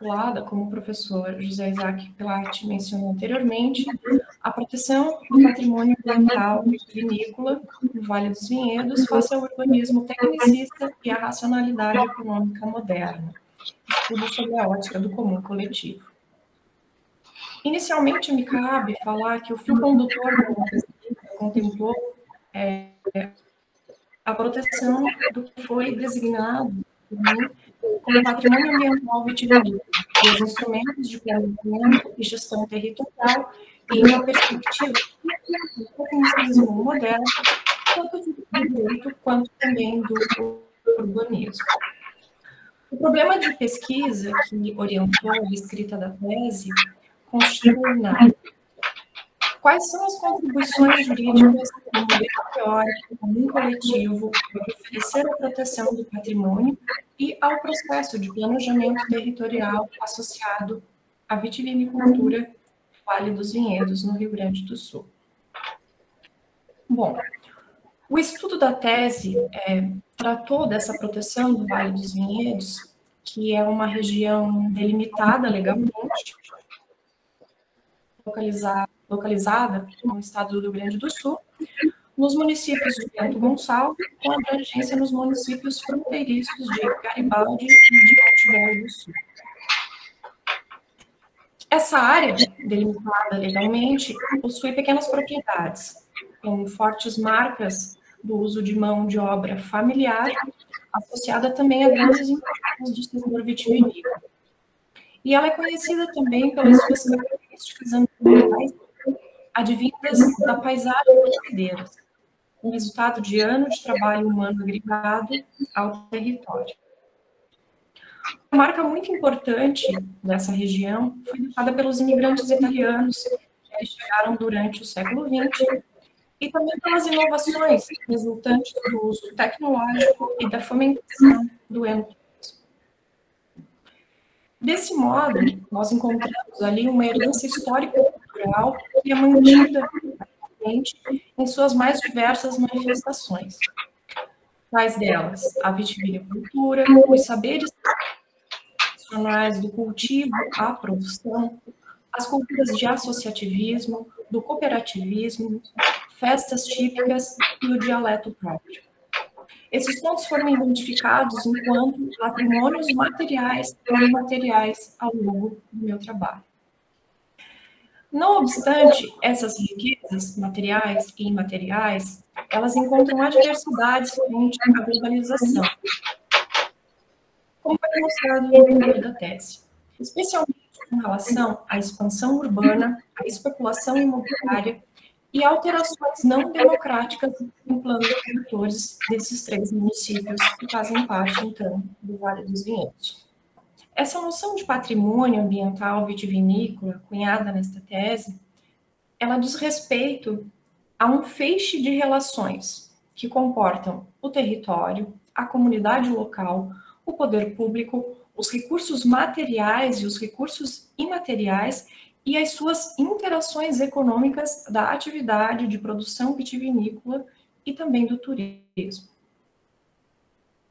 articulada, como o professor José Isaac Pilati mencionou anteriormente, a proteção do patrimônio ambiental vinícola no Vale dos Vinhedos face ao urbanismo tecnicista e à racionalidade econômica moderna, estudo sobre a ótica do comum coletivo. Inicialmente, me cabe falar que o fio condutor da pesquisa contemplou a proteção do que foi designado como patrimônio ambiental vitivinícola, os instrumentos de planejamento e gestão territorial e uma perspectiva do tecnicismo moderno, tanto do direito quanto também do urbanismo. O problema de pesquisa que orientou a escrita da tese constitui na quais são as contribuições jurídicas do modelo teórico comum coletivo para oferecer a proteção do patrimônio e ao processo de planejamento territorial associado à vitivinicultura do Vale dos Vinhedos, no Rio Grande do Sul. Bom, o estudo da tese tratou dessa proteção do Vale dos Vinhedos, que é uma região delimitada legalmente, localizada no estado do Rio Grande do Sul, nos municípios de Bento Gonçalves, com abrangência nos municípios fronteiriços de Garibaldi e de Monte Belo do Sul. Essa área, delimitada legalmente, possui pequenas propriedades, com fortes marcas do uso de mão de obra familiar, associada também a grandes empresas do setor vitivinícola. E ela é conhecida também pelas suas características ambientais advindas da paisagem das videiras, um resultado de ano de trabalho humano agregado ao território. Uma marca muito importante dessa região foi deixada pelos imigrantes italianos que chegaram durante o século XX e também pelas inovações resultantes do uso tecnológico e da fomentação do entorno. Desse modo, nós encontramos ali uma herança histórico-cultural que é mantida em suas mais diversas manifestações. Quais delas? A vitivinicultura, os saberes tradicionais do cultivo à produção, as culturas de associativismo, do cooperativismo, festas típicas e o dialeto próprio. Esses pontos foram identificados enquanto patrimônios materiais e imateriais ao longo do meu trabalho. Não obstante, essas riquezas materiais e imateriais, elas encontram adversidades frente à globalização, como foi mostrado no primeiro da tese, especialmente com relação à expansão urbana, à especulação imobiliária, e alterações não democráticas em planos produtores desses três municípios que fazem parte, então, do Vale dos Vinhedos. Essa noção de patrimônio ambiental vitivinícola, cunhada nesta tese, ela diz respeito a um feixe de relações que comportam o território, a comunidade local, o poder público, os recursos materiais e os recursos imateriais e as suas interações econômicas da atividade de produção vitivinícola e também do turismo.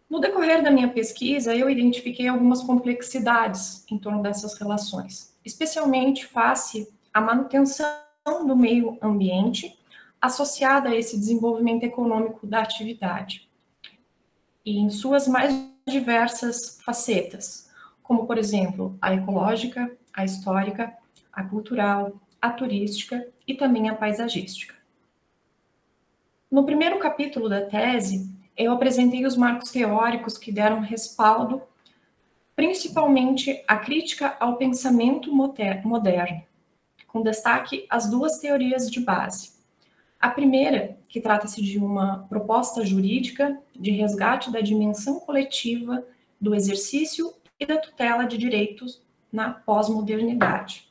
No decorrer da minha pesquisa, eu identifiquei algumas complexidades em torno dessas relações, especialmente face à manutenção do meio ambiente associada a esse desenvolvimento econômico da atividade, e em suas mais diversas facetas, como, por exemplo, a ecológica, a histórica, a cultural, a turística e também a paisagística. No primeiro capítulo da tese, eu apresentei os marcos teóricos que deram respaldo, principalmente à crítica ao pensamento moderno, com destaque às duas teorias de base. A primeira, que trata-se de uma proposta jurídica de resgate da dimensão coletiva do exercício e da tutela de direitos na pós-modernidade,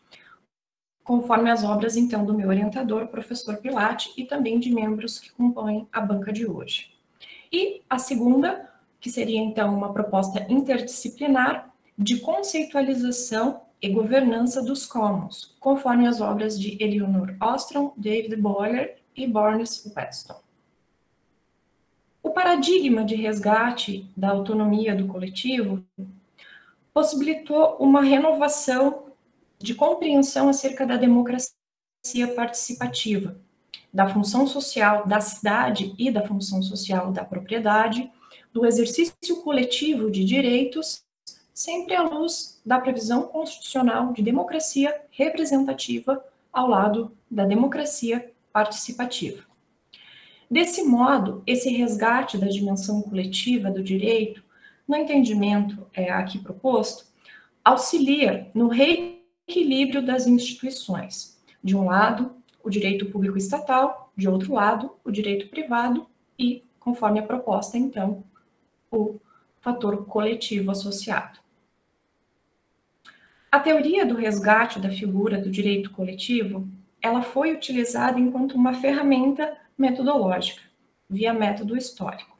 conforme as obras, então, do meu orientador, professor Pilati, e também de membros que compõem a banca de hoje. E a segunda, que seria, então, uma proposta interdisciplinar de conceitualização e governança dos commons, conforme as obras de Eleanor Ostrom, David Bollier e Barnes Weston. O paradigma de resgate da autonomia do coletivo possibilitou uma renovação de compreensão acerca da democracia participativa, da função social da cidade e da função social da propriedade, do exercício coletivo de direitos, sempre à luz da previsão constitucional de democracia representativa ao lado da democracia participativa. Desse modo, esse resgate da dimensão coletiva do direito, no entendimento aqui proposto, auxilia no reequilíbrio das instituições. De um lado, o direito público estatal, de outro lado, o direito privado e, conforme a proposta, então, o fator coletivo associado. A teoria do resgate da figura do direito coletivo, ela foi utilizada enquanto uma ferramenta metodológica, via método histórico.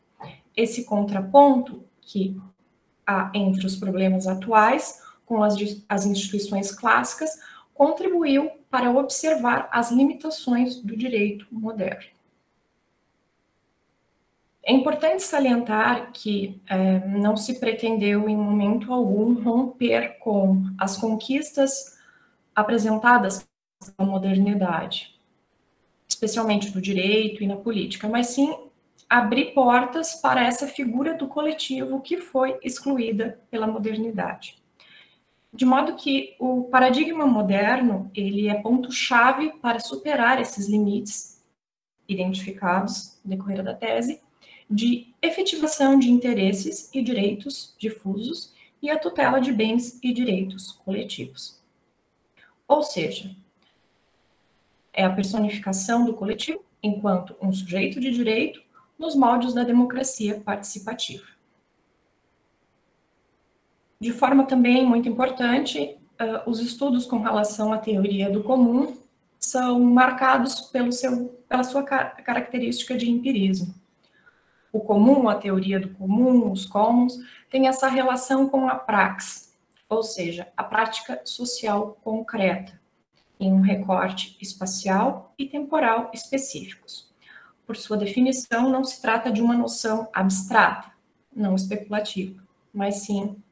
Esse contraponto que há entre os problemas atuais com as instituições clássicas contribuiu para observar as limitações do direito moderno. É importante salientar que não se pretendeu em momento algum romper com as conquistas apresentadas pela modernidade, especialmente no direito e na política, mas sim abrir portas para essa figura do coletivo que foi excluída pela modernidade. De modo que o paradigma moderno, ele é ponto-chave para superar esses limites identificados no decorrer da tese, de efetivação de interesses e direitos difusos e a tutela de bens e direitos coletivos. Ou seja, é a personificação do coletivo enquanto um sujeito de direito nos moldes da democracia participativa. De forma também muito importante, os estudos com relação à teoria do comum são marcados pela sua característica de empirismo. O comum, a teoria do comum, os comuns, tem essa relação com a praxis, ou seja, a prática social concreta, em um recorte espacial e temporal específicos. Por sua definição, não se trata de uma noção abstrata, não especulativa, mas sim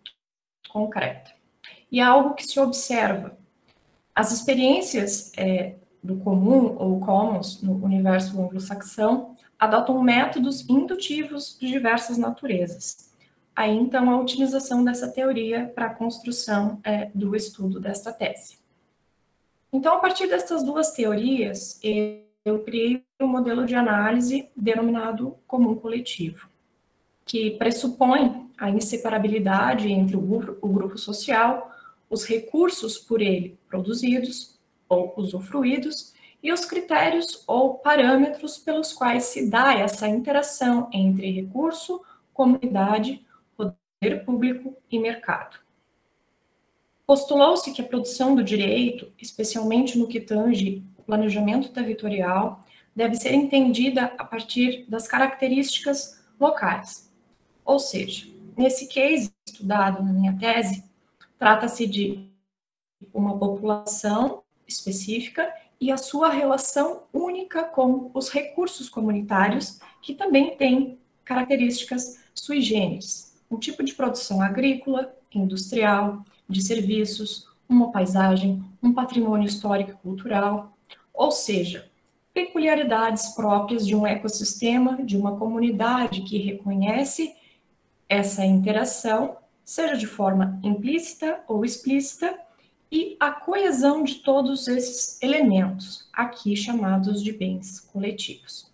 concreta. E é algo que se observa. As experiências do comum ou commons no universo anglo-saxão adotam métodos indutivos de diversas naturezas. Aí, então, a utilização dessa teoria para a construção do estudo desta tese. Então, a partir dessas duas teorias, eu criei um modelo de análise denominado comum coletivo, que pressupõe a inseparabilidade entre o grupo social, os recursos por ele produzidos ou usufruídos e os critérios ou parâmetros pelos quais se dá essa interação entre recurso, comunidade, poder público e mercado. Postulou-se que a produção do direito, especialmente no que tange o planejamento territorial, deve ser entendida a partir das características locais. Ou seja, nesse case estudado na minha tese, trata-se de uma população específica e a sua relação única com os recursos comunitários, que também têm características sui generis, um tipo de produção agrícola, industrial, de serviços, uma paisagem, um patrimônio histórico e cultural, ou seja, peculiaridades próprias de um ecossistema, de uma comunidade que reconhece essa interação, seja de forma implícita ou explícita, e a coesão de todos esses elementos, aqui chamados de bens coletivos.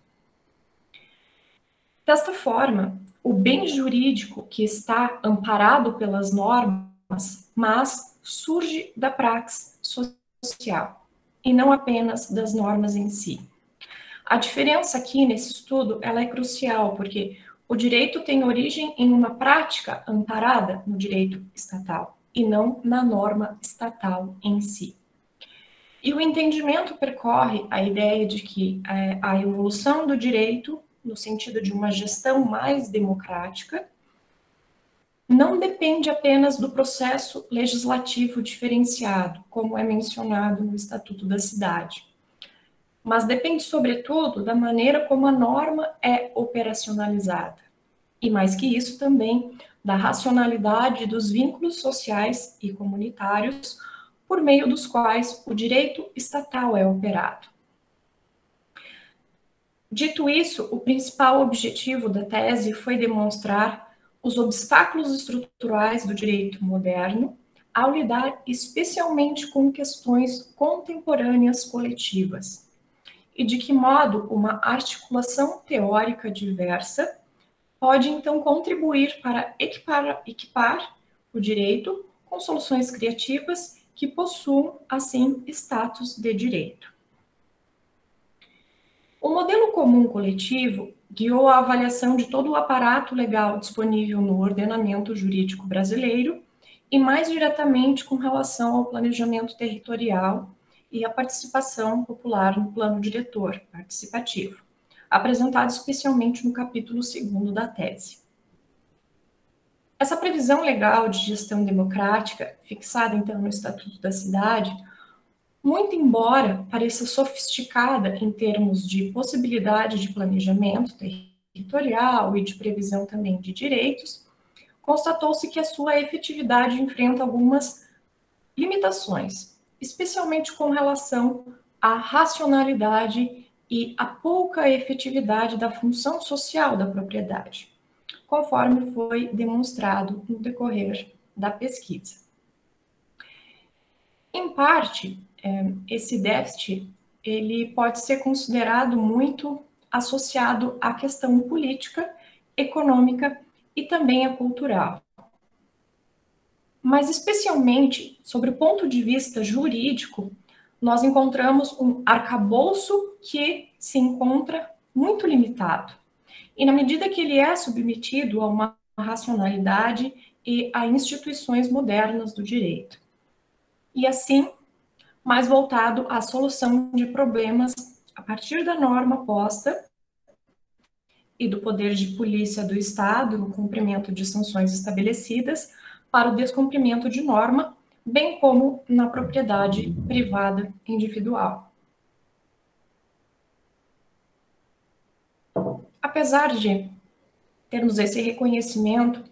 Desta forma, o bem jurídico que está amparado pelas normas, mas surge da praxis social, e não apenas das normas em si. A diferença aqui nesse estudo, ela é crucial, porque o direito tem origem em uma prática amparada no direito estatal, e não na norma estatal em si. E o entendimento percorre a ideia de que a evolução do direito, no sentido de uma gestão mais democrática, não depende apenas do processo legislativo diferenciado, como é mencionado no Estatuto da Cidade, mas depende, sobretudo, da maneira como a norma é operacionalizada. E mais que isso também, da racionalidade dos vínculos sociais e comunitários por meio dos quais o direito estatal é operado. Dito isso, o principal objetivo da tese foi demonstrar os obstáculos estruturais do direito moderno ao lidar especialmente com questões contemporâneas coletivas, e de que modo uma articulação teórica diversa pode então contribuir para equipar o direito com soluções criativas que possuam, assim, status de direito. O modelo comum coletivo guiou a avaliação de todo o aparato legal disponível no ordenamento jurídico brasileiro e mais diretamente com relação ao planejamento territorial e à participação popular no plano diretor participativo, apresentado especialmente no capítulo 2º da tese. Essa previsão legal de gestão democrática, fixada então no Estatuto da Cidade, muito embora pareça sofisticada em termos de possibilidade de planejamento territorial e de previsão também de direitos, constatou-se que a sua efetividade enfrenta algumas limitações, especialmente com relação à racionalidade e à pouca efetividade da função social da propriedade, conforme foi demonstrado no decorrer da pesquisa. Em parte, esse déficit ele pode ser considerado muito associado à questão política, econômica e também à cultural. Mas, especialmente, sobre o ponto de vista jurídico, nós encontramos um arcabouço que se encontra muito limitado. E, na medida que ele é submetido a uma racionalidade e a instituições modernas do direito. E, assim, mais voltado à solução de problemas a partir da norma posta e do poder de polícia do Estado no cumprimento de sanções estabelecidas, para o descumprimento de norma, bem como na propriedade privada individual. Apesar de termos esse reconhecimento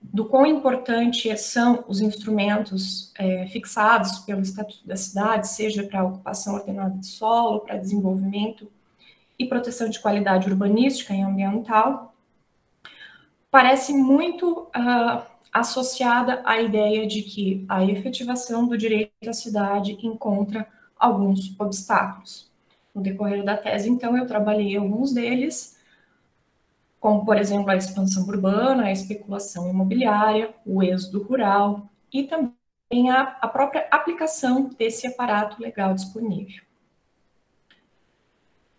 do quão importantes são os instrumentos fixados pelo Estatuto da Cidade, seja para a ocupação ordenada de solo, para desenvolvimento e proteção de qualidade urbanística e ambiental, parece muito associada à ideia de que a efetivação do direito à cidade encontra alguns obstáculos. No decorrer da tese, então, eu trabalhei alguns deles, como, por exemplo, a expansão urbana, a especulação imobiliária, o êxodo rural e também a própria aplicação desse aparato legal disponível.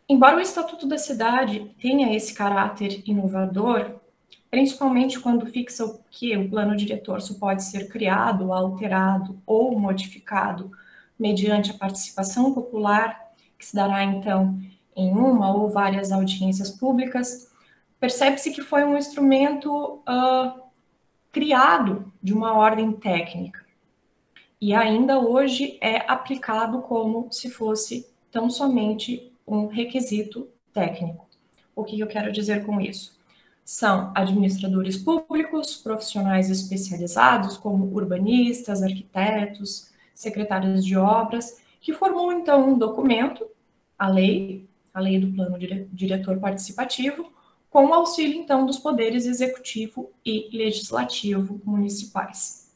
Embora o Estatuto da Cidade tenha esse caráter inovador, principalmente quando fixa o que o plano diretor só pode ser criado, alterado ou modificado mediante a participação popular, que se dará então em uma ou várias audiências públicas, percebe-se que foi um instrumento criado de uma ordem técnica e ainda hoje é aplicado como se fosse tão somente um requisito técnico. O que eu quero dizer com isso? São administradores públicos, profissionais especializados como urbanistas, arquitetos, secretários de obras, que formam então um documento, a lei do plano diretor participativo, com o auxílio então dos poderes executivo e legislativo municipais.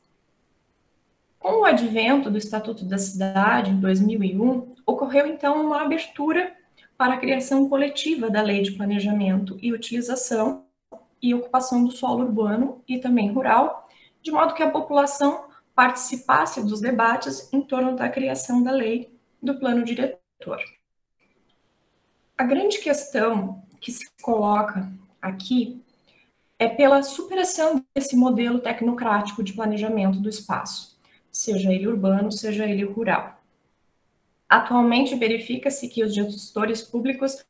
Com o advento do Estatuto da Cidade, em 2001, ocorreu então uma abertura para a criação coletiva da lei de planejamento e utilização e ocupação do solo urbano e também rural, de modo que a população participasse dos debates em torno da criação da lei do plano diretor. A grande questão que se coloca aqui é pela superação desse modelo tecnocrático de planejamento do espaço, seja ele urbano, seja ele rural. Atualmente, verifica-se que os gestores públicos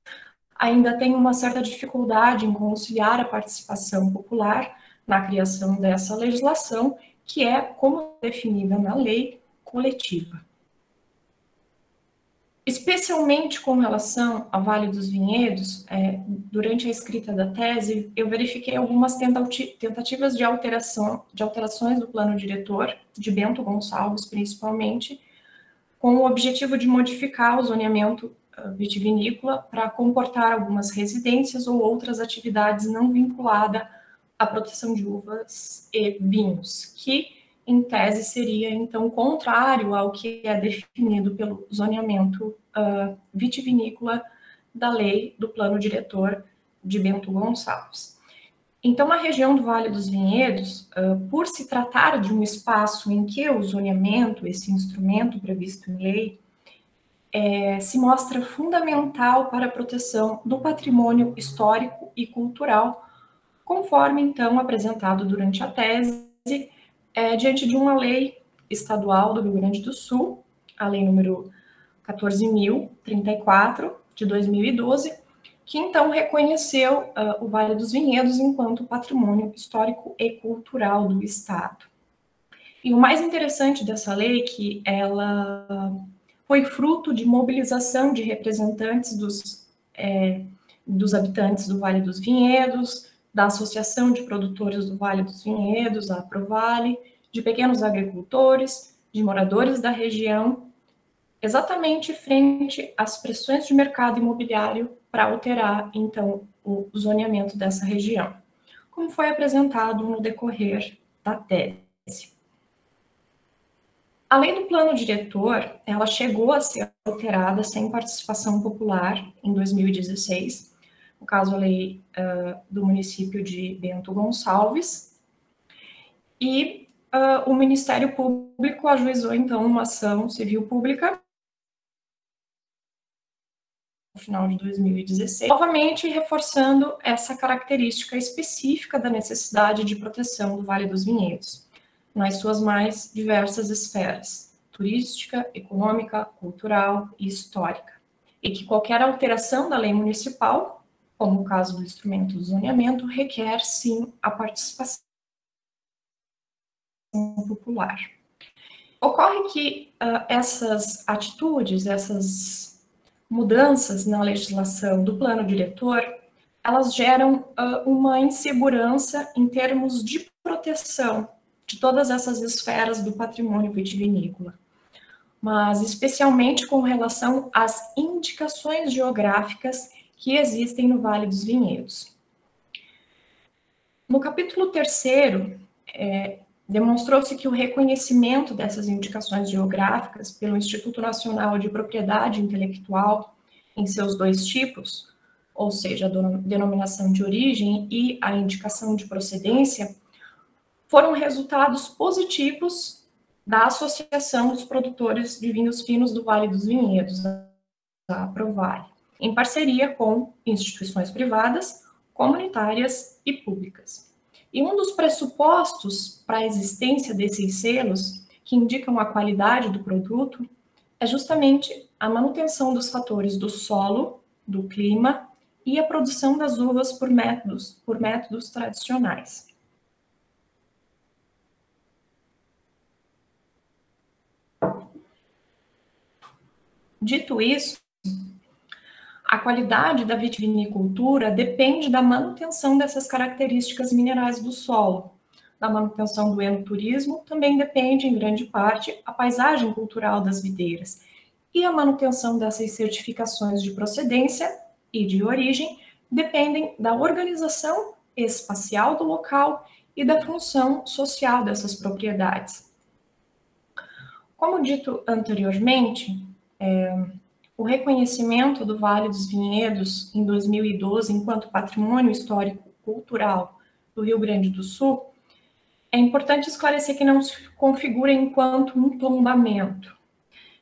ainda tem uma certa dificuldade em conciliar a participação popular na criação dessa legislação, que é, como definida na lei, coletiva. Especialmente com relação ao Vale dos Vinhedos, durante a escrita da tese, eu verifiquei algumas tentativas de alterações do plano diretor, de Bento Gonçalves principalmente, com o objetivo de modificar o zoneamento vitivinícola para comportar algumas residências ou outras atividades não vinculadas à proteção de uvas e vinhos, que em tese seria, então, contrário ao que é definido pelo zoneamento vitivinícola da lei do plano diretor de Bento Gonçalves. Então, na região do Vale dos Vinhedos, por se tratar de um espaço em que o zoneamento, esse instrumento previsto em lei, se mostra fundamental para a proteção do patrimônio histórico e cultural, conforme, então, apresentado durante a tese, diante de uma lei estadual do Rio Grande do Sul, a lei número 14.034, de 2012, que então reconheceu o Vale dos Vinhedos enquanto patrimônio histórico e cultural do Estado. E o mais interessante dessa lei é que ela foi fruto de mobilização de representantes dos habitantes do Vale dos Vinhedos, da Associação de Produtores do Vale dos Vinhedos, a Aprovale, de pequenos agricultores, de moradores da região, exatamente frente às pressões de mercado imobiliário para alterar, então, o zoneamento dessa região, como foi apresentado no decorrer da tese. A lei do plano diretor, ela chegou a ser alterada sem participação popular em 2016, no caso, a lei do município de Bento Gonçalves, e o Ministério Público ajuizou, então, uma ação civil pública no final de 2016, novamente reforçando essa característica específica da necessidade de proteção do Vale dos Vinhedos, nas suas mais diversas esferas, turística, econômica, cultural e histórica, e que qualquer alteração da lei municipal, como o caso do instrumento do zoneamento, requer, sim, a participação popular. Ocorre que essas atitudes, essas mudanças na legislação do plano diretor, elas geram uma insegurança em termos de proteção de todas essas esferas do patrimônio vitivinícola, mas especialmente com relação às indicações geográficas que existem no Vale dos Vinhedos. No capítulo 3º, demonstrou-se que o reconhecimento dessas indicações geográficas pelo Instituto Nacional de Propriedade Intelectual em seus dois tipos, ou seja, a denominação de origem e a indicação de procedência, foram resultados positivos da Associação dos Produtores de Vinhos Finos do Vale dos Vinhedos, a Aprovale, em parceria com instituições privadas, comunitárias e públicas. E um dos pressupostos para a existência desses selos, que indicam a qualidade do produto, é justamente a manutenção dos fatores do solo, do clima e a produção das uvas por métodos tradicionais. Dito isso, a qualidade da vitivinicultura depende da manutenção dessas características minerais do solo. Da manutenção do enoturismo também depende, em grande parte, a paisagem cultural das videiras. E a manutenção dessas certificações de procedência e de origem dependem da organização espacial do local e da função social dessas propriedades. Como dito anteriormente, o reconhecimento do Vale dos Vinhedos em 2012 enquanto patrimônio histórico-cultural do Rio Grande do Sul, é importante esclarecer que não se configura enquanto um tombamento,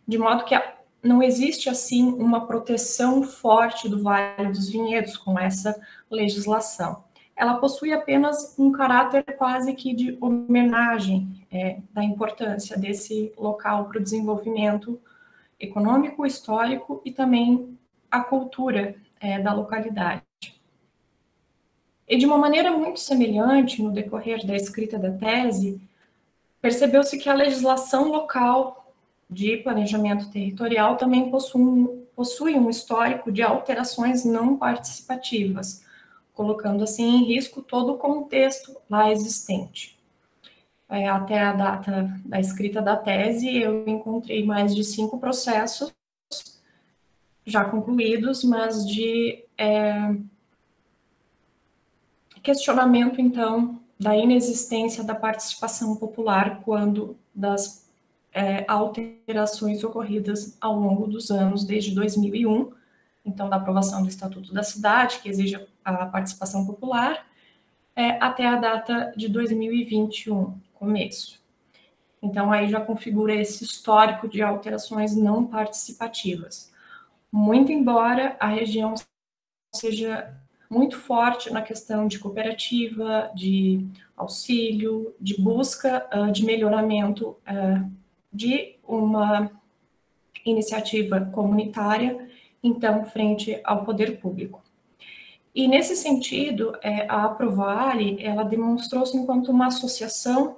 de modo que não existe, assim, uma proteção forte do Vale dos Vinhedos com essa legislação. Ela possui apenas um caráter quase que de homenagem da importância desse local para o desenvolvimento econômico, histórico e também a cultura da localidade. E de uma maneira muito semelhante, no decorrer da escrita da tese, percebeu-se que a legislação local de planejamento territorial também possui um histórico de alterações não participativas, colocando assim em risco todo o contexto lá existente. Até a data da escrita da tese, eu encontrei mais de 5 processos já concluídos, mas de questionamento, então, da inexistência da participação popular quando das alterações ocorridas ao longo dos anos, desde 2001, então, da aprovação do Estatuto da Cidade, que exige a participação popular, até a data de 2021. Começo. Então, aí já configura esse histórico de alterações não participativas. Muito embora a região seja muito forte na questão de cooperativa, de auxílio, de busca de melhoramento de uma iniciativa comunitária, então, frente ao poder público. E nesse sentido, a Aprovale, ela demonstrou-se enquanto uma associação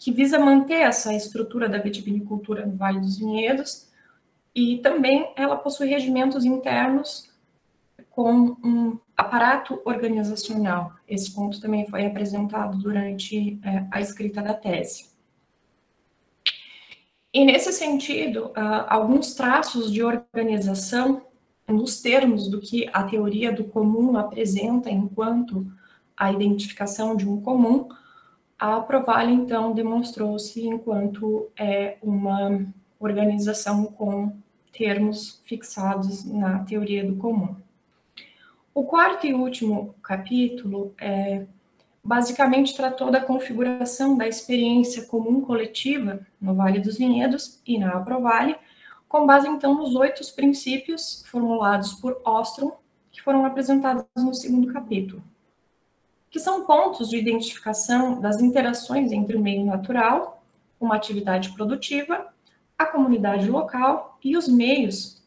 que visa manter essa estrutura da vitivinicultura no Vale dos Vinhedos, e também ela possui regimentos internos com um aparato organizacional. Esse ponto também foi apresentado durante a escrita da tese. E nesse sentido, alguns traços de organização, nos termos do que a teoria do comum apresenta enquanto a identificação de um comum, a Aprovale, então, demonstrou-se enquanto uma organização com termos fixados na teoria do comum. O quarto e último capítulo basicamente tratou da configuração da experiência comum coletiva no Vale dos Vinhedos e na Aprovale, com base, então, nos 8 princípios formulados por Ostrom, que foram apresentados no segundo capítulo, que são pontos de identificação das interações entre o meio natural, uma atividade produtiva, a comunidade local e os meios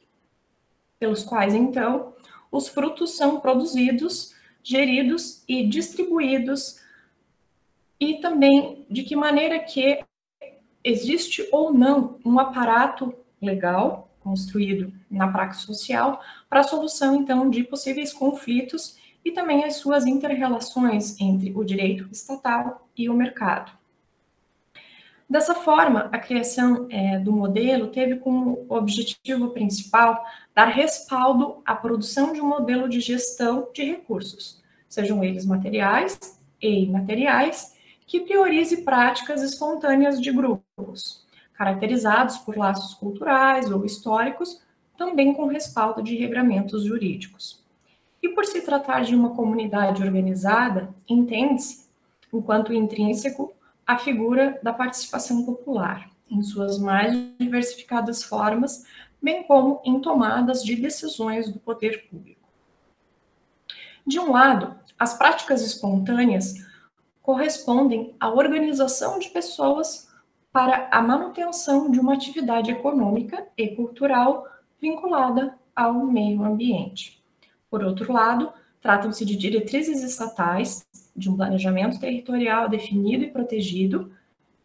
pelos quais, então, os frutos são produzidos, geridos e distribuídos, e também de que maneira que existe ou não um aparato legal, construído na prática social, para a solução, então, de possíveis conflitos e também as suas inter-relações entre o direito estatal e o mercado. Dessa forma, a criação do modelo teve como objetivo principal dar respaldo à produção de um modelo de gestão de recursos, sejam eles materiais e imateriais, que priorize práticas espontâneas de grupos, caracterizados por laços culturais ou históricos, também com respaldo de regramentos jurídicos. E por se tratar de uma comunidade organizada, entende-se, enquanto intrínseco, a figura da participação popular, em suas mais diversificadas formas, bem como em tomadas de decisões do poder público. De um lado, as práticas espontâneas correspondem à organização de pessoas para a manutenção de uma atividade econômica e cultural vinculada ao meio ambiente. Por outro lado, tratam-se de diretrizes estatais, de um planejamento territorial definido e protegido,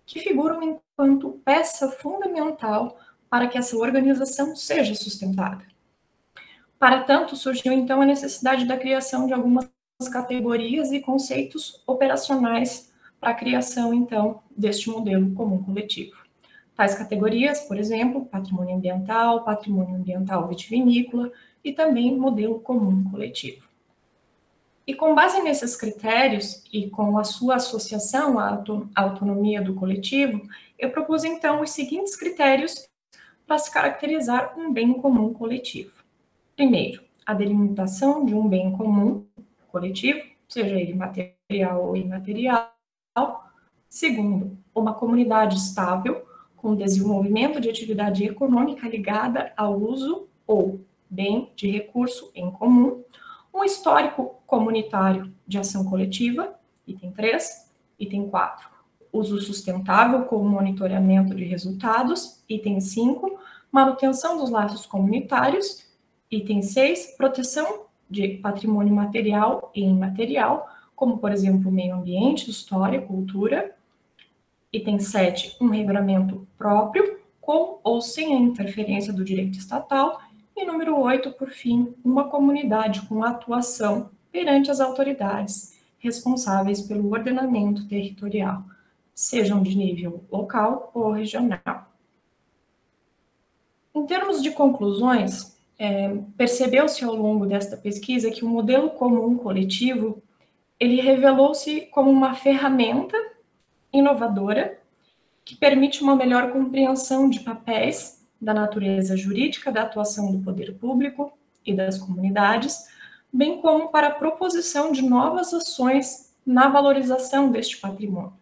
que figuram enquanto peça fundamental para que essa organização seja sustentada. Para tanto, surgiu então a necessidade da criação de algumas categorias e conceitos operacionais para a criação, então, deste modelo comum coletivo. Tais categorias, por exemplo, patrimônio ambiental vitivinícola e também modelo comum coletivo. E com base nesses critérios e com a sua associação à autonomia do coletivo, eu propus, então, os seguintes critérios para se caracterizar um bem comum coletivo. Primeiro, a delimitação de um bem comum coletivo, seja ele material ou imaterial. Segundo, uma comunidade estável, com desenvolvimento de atividade econômica ligada ao uso ou bem de recurso em comum, um histórico comunitário de ação coletiva, item 3, item 4, uso sustentável com monitoramento de resultados, item 5, manutenção dos laços comunitários, item 6, proteção de patrimônio material e imaterial, como, por exemplo, meio ambiente, história, cultura. Item 7, um regulamento próprio, com ou sem a interferência do direito estatal, e número 8, por fim, uma comunidade com atuação perante as autoridades responsáveis pelo ordenamento territorial, sejam de nível local ou regional. Em termos de conclusões, percebeu-se ao longo desta pesquisa que o modelo comum coletivo, ele revelou-se como uma ferramenta inovadora que permite uma melhor compreensão de papéis da natureza jurídica, da atuação do poder público e das comunidades, bem como para a proposição de novas ações na valorização deste patrimônio,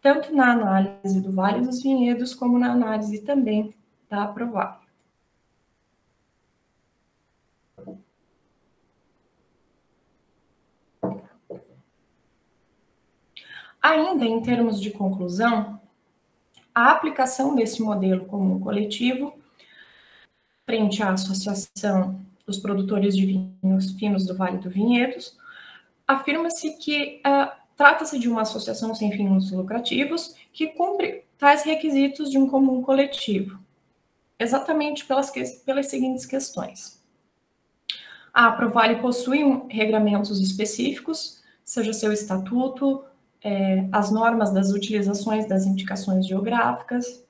tanto na análise do Vale dos Vinhedos, como na análise também da Aprovale. Ainda em termos de conclusão, a aplicação desse modelo comum coletivo frente à Associação dos Produtores de Vinhos Finos do Vale dos Vinhedos, afirma-se que trata-se de uma associação sem fins lucrativos que cumpre tais requisitos de um comum coletivo, exatamente pelas seguintes questões. A Aprovale possui regramentos específicos, seja seu estatuto, as normas das utilizações das indicações geográficas,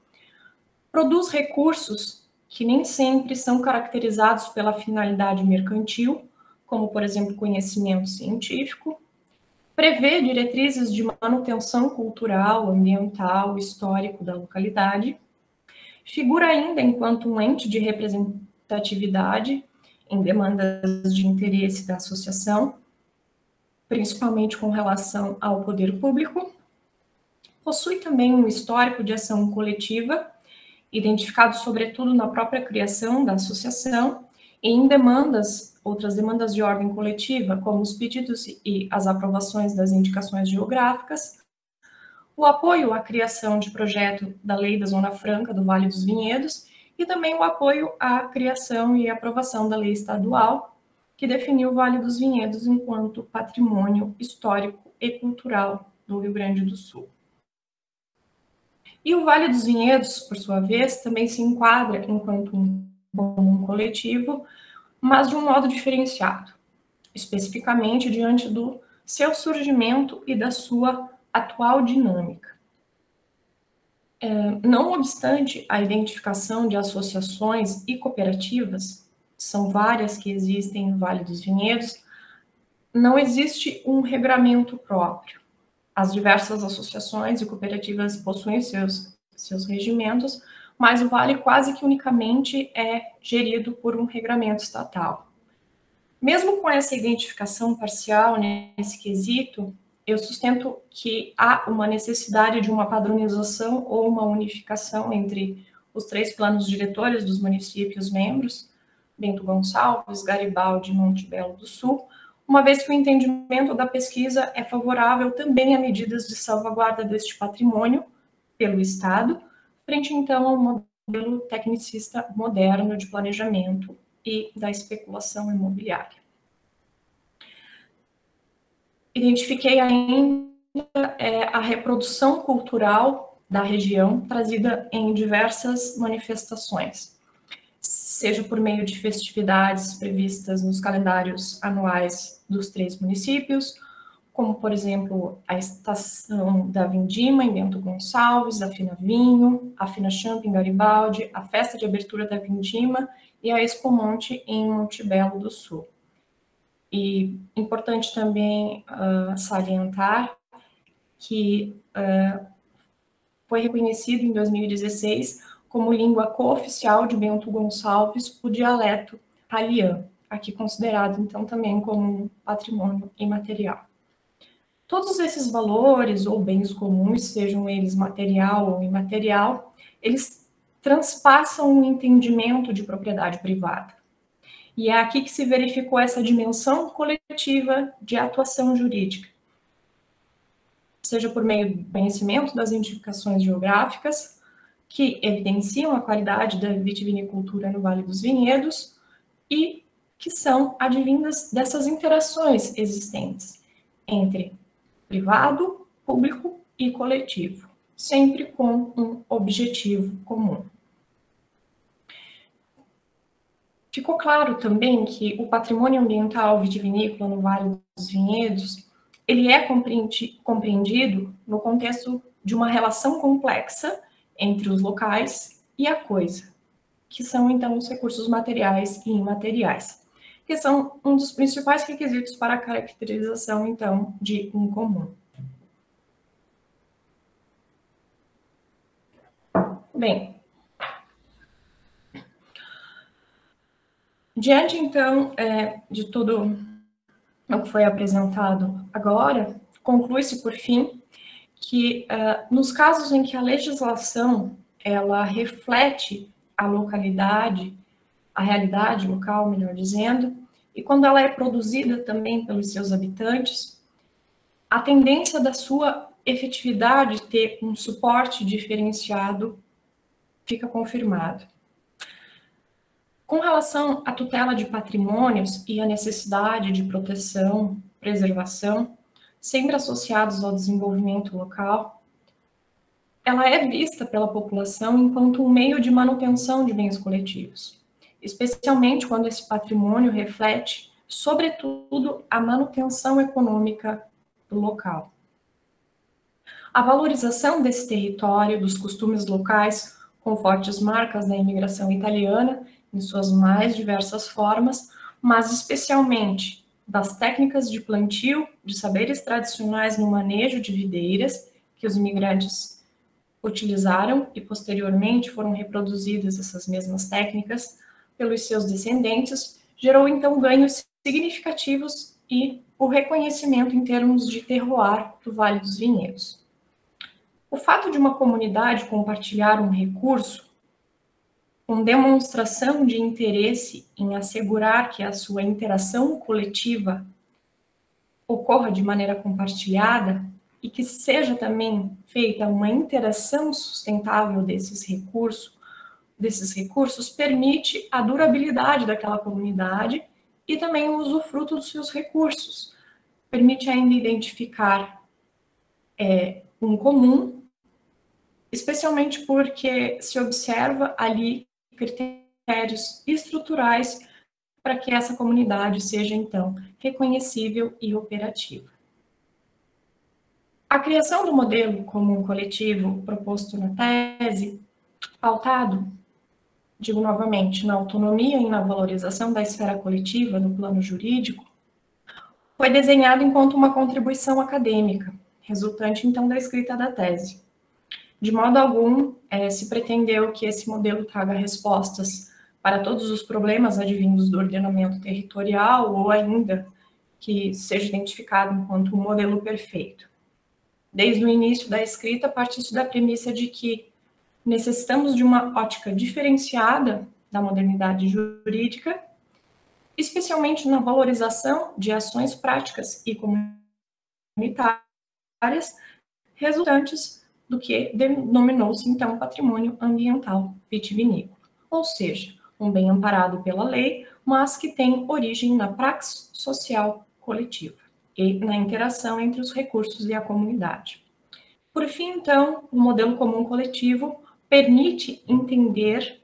produz recursos que nem sempre são caracterizados pela finalidade mercantil, como, por exemplo, conhecimento científico, prevê diretrizes de manutenção cultural, ambiental, histórico da localidade, figura ainda enquanto um ente de representatividade em demandas de interesse da associação, principalmente com relação ao poder público, possui também um histórico de ação coletiva, identificado sobretudo na própria criação da associação e em outras demandas de ordem coletiva, como os pedidos e as aprovações das indicações geográficas, o apoio à criação de projeto da Lei da Zona Franca do Vale dos Vinhedos e também o apoio à criação e aprovação da Lei Estadual, que definiu o Vale dos Vinhedos enquanto patrimônio histórico e cultural do Rio Grande do Sul. E o Vale dos Vinhedos, por sua vez, também se enquadra enquanto um comum coletivo, mas de um modo diferenciado, especificamente diante do seu surgimento e da sua atual dinâmica. Não obstante a identificação de associações e cooperativas, são várias que existem no Vale dos Vinhedos, não existe um regramento próprio. As diversas associações e cooperativas possuem seus regimentos, mas o Vale quase que unicamente é gerido por um regramento estatal. Mesmo com essa identificação parcial nesse quesito, eu sustento que há uma necessidade de uma padronização ou uma unificação entre os três planos diretores dos municípios membros, Bento Gonçalves, Garibaldi e Monte Belo do Sul, uma vez que o entendimento da pesquisa é favorável também a medidas de salvaguarda deste patrimônio pelo Estado, frente então ao modelo tecnicista moderno de planejamento e da especulação imobiliária. Identifiquei ainda a reprodução cultural da região trazida em diversas manifestações, seja por meio de festividades previstas nos calendários anuais dos três municípios, como, por exemplo, a Estação da Vindima em Bento Gonçalves, a Fina Vinho, a Fina Champ em Garibaldi, a Festa de Abertura da Vindima e a Expo Monte em Monte Belo do Sul. E importante também salientar que foi reconhecido em 2016 como língua cooficial de Bento Gonçalves, o dialeto talian, aqui considerado, então, também como um patrimônio imaterial. Todos esses valores ou bens comuns, sejam eles material ou imaterial, eles transpassam um entendimento de propriedade privada. E é aqui que se verificou essa dimensão coletiva de atuação jurídica, seja por meio do conhecimento das indicações geográficas, que evidenciam a qualidade da vitivinicultura no Vale dos Vinhedos e que são advindas dessas interações existentes entre privado, público e coletivo, sempre com um objetivo comum. Ficou claro também que o patrimônio ambiental vitivinícola no Vale dos Vinhedos, ele é compreendido no contexto de uma relação complexa entre os locais e a coisa, que são então os recursos materiais e imateriais, que são um dos principais requisitos para a caracterização então de um comum. Bem, diante então de tudo o que foi apresentado agora, conclui-se por fim que nos casos em que a legislação ela reflete a localidade, a realidade local, melhor dizendo, e quando ela é produzida também pelos seus habitantes, a tendência da sua efetividade ter um suporte diferenciado fica confirmado. Com relação à tutela de patrimônios e à necessidade de proteção, preservação, sempre associados ao desenvolvimento local, ela é vista pela população enquanto um meio de manutenção de bens coletivos, especialmente quando esse patrimônio reflete, sobretudo, a manutenção econômica do local. A valorização desse território, dos costumes locais, com fortes marcas da imigração italiana, em suas mais diversas formas, mas especialmente das técnicas de plantio, de saberes tradicionais no manejo de videiras, que os imigrantes utilizaram e posteriormente foram reproduzidas essas mesmas técnicas pelos seus descendentes, gerou então ganhos significativos e o reconhecimento em termos de terroir do Vale dos Vinhedos. O fato de uma comunidade compartilhar um recurso com demonstração de interesse em assegurar que a sua interação coletiva ocorra de maneira compartilhada e que seja também feita uma interação sustentável desses recursos permite a durabilidade daquela comunidade e também o usufruto dos seus recursos. Permite ainda identificar um comum, especialmente porque se observa ali critérios estruturais para que essa comunidade seja, então, reconhecível e operativa. A criação do modelo comum coletivo proposto na tese, pautado, digo novamente, na autonomia e na valorização da esfera coletiva no plano jurídico, foi desenhado enquanto uma contribuição acadêmica, resultante, então, da escrita da tese. De modo algum, se pretendeu que esse modelo traga respostas para todos os problemas advindos do ordenamento territorial ou ainda que seja identificado enquanto um modelo perfeito. Desde o início da escrita, parte-se da premissa de que necessitamos de uma ótica diferenciada da modernidade jurídica, especialmente na valorização de ações práticas e comunitárias resultantes do que denominou-se, então, patrimônio ambiental vitivinícola, ou seja, um bem amparado pela lei, mas que tem origem na praxe social coletiva e na interação entre os recursos e a comunidade. Por fim, então, o modelo comum coletivo permite entender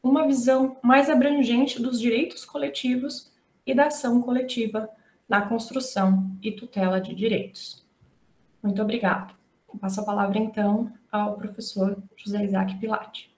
uma visão mais abrangente dos direitos coletivos e da ação coletiva na construção e tutela de direitos. Muito obrigada. Eu passo a palavra, então, ao professor José Isaac Pilati.